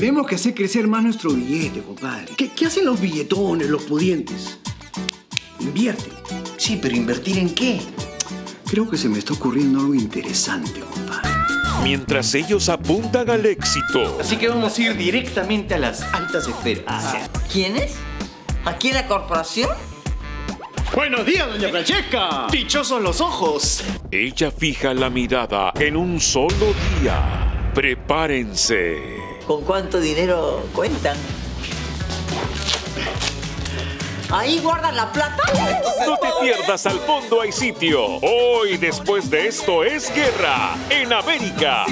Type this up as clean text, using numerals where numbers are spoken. Tenemos que hacer crecer más nuestro billete, compadre. ¿Qué hacen los billetones, los pudientes? Invierten. Sí, pero ¿invertir en qué? Creo que se me está ocurriendo algo interesante, compadre. Mientras ellos apuntan al éxito. Así que vamos a ir directamente a las altas esferas. ¿Quiénes? ¿Aquí en la corporación? ¡Buenos días, doña Francesca! ¡Dichosos los ojos! Ella fija la mirada en un solo día. ¡Prepárense! ¿Con cuánto dinero cuentan? ¿Ahí guardan la plata? No te pierdas Al Fondo Hay Sitio. Hoy, después de esto, es guerra en América.